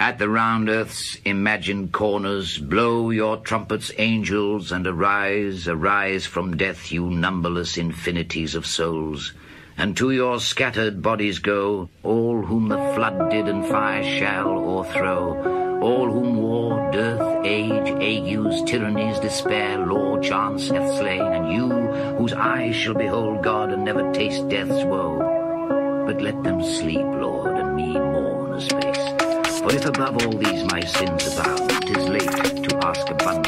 At the round earth's imagined corners, blow your trumpets, angels, and arise, arise from death, you numberless infinities of souls. And to your scattered bodies go, all whom the flood did and fire shall o'erthrow, all whom war, dearth, age, agues, tyrannies, despair, law, chance hath slain, and you, whose eyes shall behold God and never taste death's woe. But let them sleep, Lord, and me mourn a space. For if above all these my sins abound, 'tis late to ask abundance.